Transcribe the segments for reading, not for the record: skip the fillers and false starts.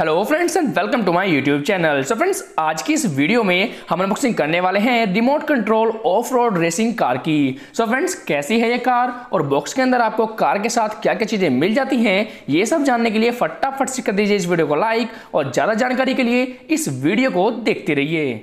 Hello friends and welcome to my YouTube channel. So friends, आज की इस video में हम अनबॉक्सिंग करने वाले हैं remote control off road racing car की। सो फ्रेंड्स, कैसी है ये कार और बॉक्स के अंदर आपको कार के साथ क्या क्या चीज़ें मिल जाती हैं, ये सब जानने के लिए फटाफट से कर दीजिए इस वीडियो को लाइक और ज़्यादा जानकारी के लिए इस वीडियो को देखते रहिए।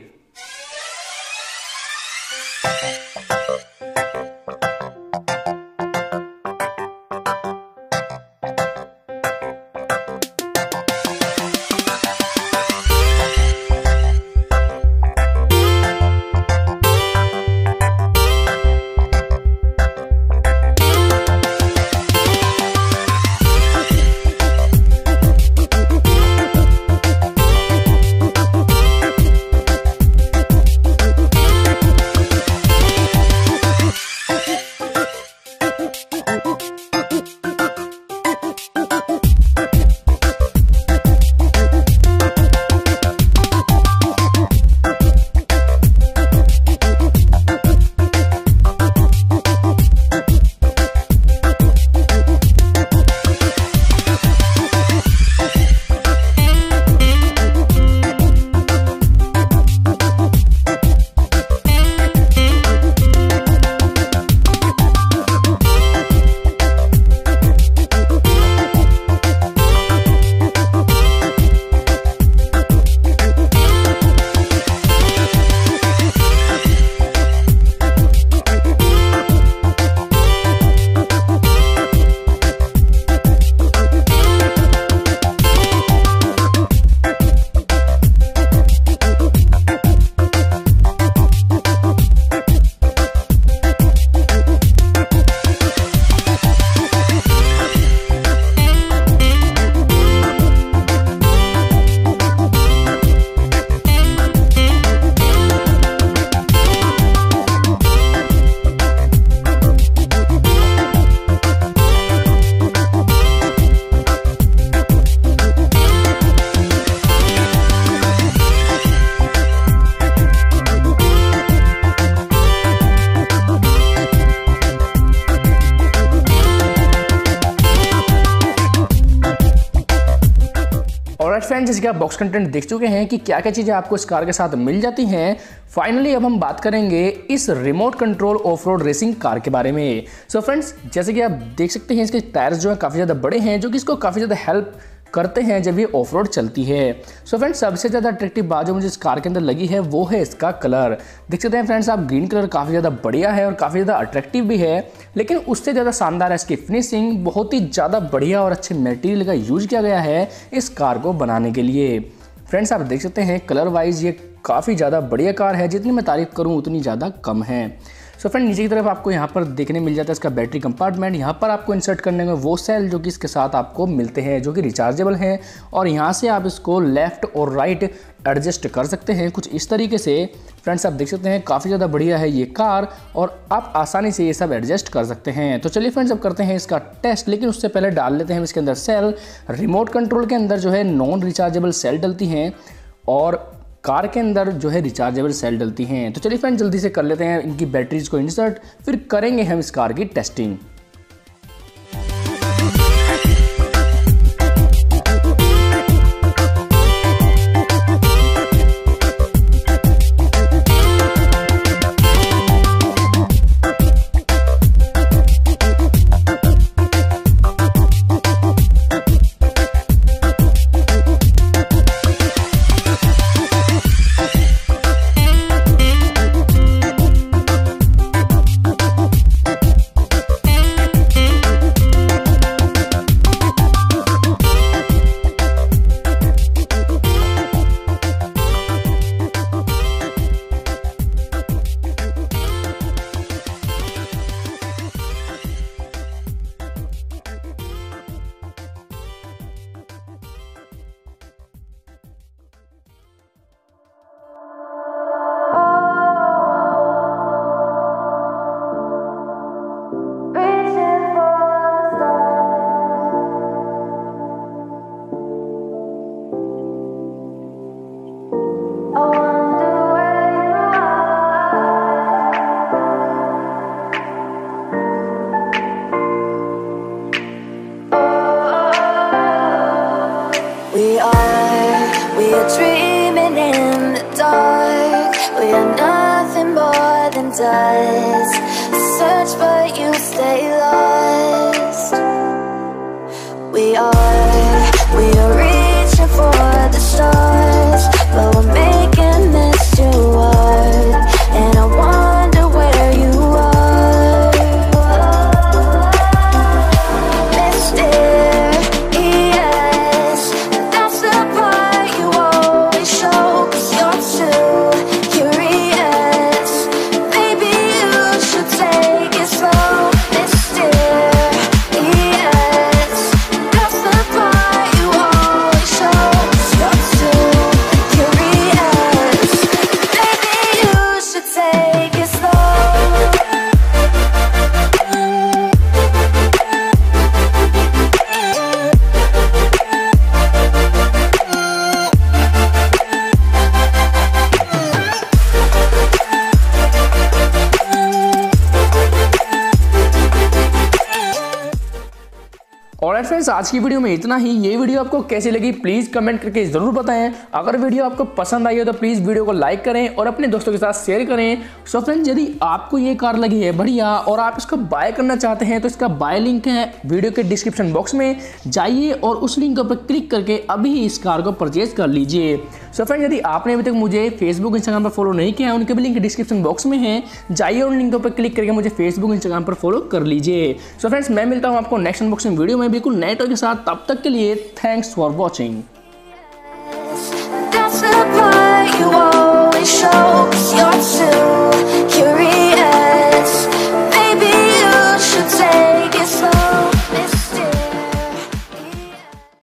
फ्रेंड्स, इसका बॉक्स कंटेंट देख चुके हैं कि क्या क्या चीज़ें आपको इस कार के साथ मिल जाती हैं। फाइनली अब हम बात करेंगे इस remote control off road racing car के बारे में। सो फ्रेंड्स, जैसे कि आप देख सकते हैं इसके टायर्स जो हैं काफ़ी ज़्यादा बड़े हैं, जो कि इसको काफ़ी ज़्यादा हेल्प करते हैं जब ये ऑफ रोड चलती है। सो फ्रेंड्स, सबसे ज़्यादा अट्रैक्टिव बात जो मुझे इस कार के अंदर लगी है वो है इसका कलर। देख सकते हैं फ्रेंड्स आप, ग्रीन कलर काफ़ी ज़्यादा बढ़िया है और काफ़ी ज़्यादा अट्रैक्टिव भी है, लेकिन उससे ज़्यादा शानदार है इसकी फिनिशिंग। बहुत ही ज़्यादा बढ़िया और अच्छे मटेरियल का यूज़ किया गया है इस कार को बनाने के लिए। फ्रेंड्स, आप देख सकते हैं कलर वाइज ये काफ़ी ज़्यादा बढ़िया कार है, जितनी मैं तारीफ़ करूँ उतनी ज़्यादा कम है। सो फ्रेंड, नीचे की तरफ आपको यहाँ पर देखने मिल जाता है इसका बैटरी कंपार्टमेंट। यहाँ पर आपको इंसर्ट करने में वो सेल जो कि इसके साथ आपको मिलते हैं, जो कि रिचार्जेबल हैं, और यहाँ से आप इसको लेफ़्ट और राइट एडजस्ट कर सकते हैं कुछ इस तरीके से। फ्रेंड्स, आप देख सकते हैं काफ़ी ज़्यादा बढ़िया है ये कार और आप आसानी से ये सब एडजस्ट कर सकते हैं। तो चलिए फ्रेंड्स, अब करते हैं इसका टेस्ट, लेकिन उससे पहले डाल लेते हैं इसके अंदर सेल। रिमोट कंट्रोल के अंदर जो है नॉन रिचार्जेबल सेल डलती हैं और कार के अंदर जो है रिचार्जेबल सेल डलती हैं। तो चलिए फ्रेंड्स, जल्दी से कर लेते हैं इनकी बैटरीज को इंसर्ट, फिर करेंगे हम इस कार की testing. We are dreaming in the dark. We are nothing more than dust. I search but you stay lost. We are reaching for the stars, but we're making this too hard. And I wonder where you are. Mysterious, that's the part you always show, 'cause you're too curious. Maybe you should take it slow. Mysterious, that's the part you always show, 'cause you're too curious. Maybe you should take it slow. Alright friends, आज की video में इतना ही। ये video आपको कैसी लगी please comment करके ज़रूर बताएं। अगर वीडियो आपको पसंद आई हो तो प्लीज़ वीडियो को लाइक करें और अपने दोस्तों के साथ शेयर करें। सो फ्रेंड्स, यदि आपको ये कार लगी है बढ़िया और आप इसको बाय करना चाहते हैं तो इसका बाय लिंक है वीडियो के डिस्क्रिप्शन बॉक्स में, जाइए और उस लिंक पर क्लिक करके अभी ही इस कार को परचेज कर लीजिए। सो फ्रेंड, यदि आपने अभी तक मुझे फेसबुक इंस्टाग्राम पर फॉलो नहीं किया है, उनके भी लिंक डिस्क्रिप्शन बॉक्स में है, जाइए उन लिंकों पर क्लिक करके मुझे फेसबुक इंस्टाग्राम पर फॉलो कर लीजिए। सो फ्रेंड्स, मैं मिलता हूँ आपको नेक्स्ट अनबॉक्सिंग वीडियो में बिल्कुल नए टॉय के साथ। तब तक के लिए थैंक्स फॉर वॉचिंग।